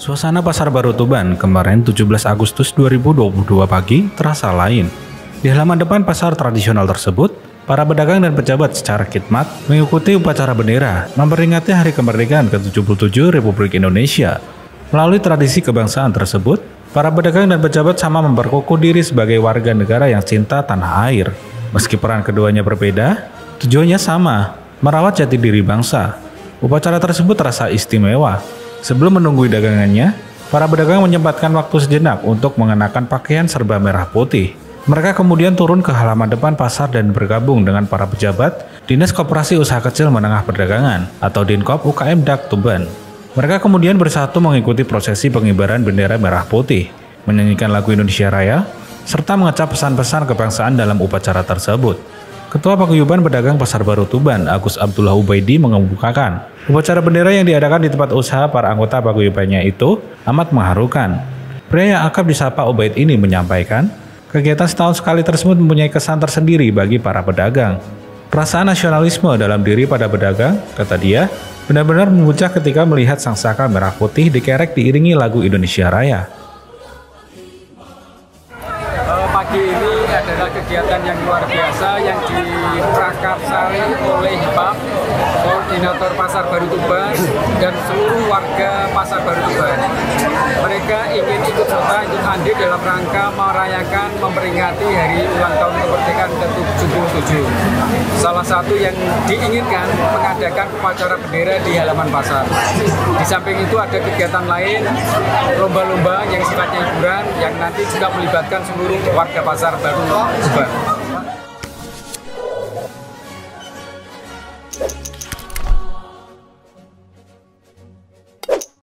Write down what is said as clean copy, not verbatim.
Suasana Pasar Baru Tuban kemarin 17 Agustus 2022 pagi terasa lain. Di halaman depan pasar tradisional tersebut, para pedagang dan pejabat secara khidmat mengikuti upacara bendera memperingati Hari Kemerdekaan ke-77 Republik Indonesia. Melalui tradisi kebangsaan tersebut, para pedagang dan pejabat sama memperkukuh diri sebagai warga negara yang cinta tanah air. Meski peran keduanya berbeda, tujuannya sama, merawat jati diri bangsa. Upacara tersebut terasa istimewa. Sebelum menunggui dagangannya, para pedagang menyempatkan waktu sejenak untuk mengenakan pakaian serba merah putih. Mereka kemudian turun ke halaman depan pasar dan bergabung dengan para pejabat Dinas Koperasi Usaha Kecil Menengah Perdagangan atau Dinkop UKM Dak Tuban. Mereka kemudian bersatu mengikuti prosesi pengibaran bendera merah putih, menyanyikan lagu Indonesia Raya, serta mengecap pesan-pesan kebangsaan dalam upacara tersebut. Ketua Paguyuban Pedagang Pasar Baru Tuban, Agus Abdullah Ubaidi, mengemukakan upacara bendera yang diadakan di tempat usaha para anggota paguyubannya itu amat mengharukan. Pria yang akrab disapa Ubaid ini menyampaikan, kegiatan setahun sekali tersebut mempunyai kesan tersendiri bagi para pedagang. Perasaan nasionalisme dalam diri pada pedagang, kata dia, benar-benar memuncak ketika melihat sang saka merah putih dikerek diiringi lagu Indonesia Raya. Pagi ini adalah kegiatan yang luar biasa yang diprakarsai oleh Pak Koordinator Pasar Baru Tuban dan seluruh warga Pasar Baru Tuban. Mereka ingin ikut serta ikut andil dalam rangka merayakan memperingati hari ulang tahun kemerdekaan ke-77. Salah satu yang diinginkan mengadakan upacara bendera di halaman pasar. Di samping itu ada kegiatan lain, lomba-lomba yang sifatnya hiburan yang nanti juga melibatkan seluruh warga Pasar Baru Tuban.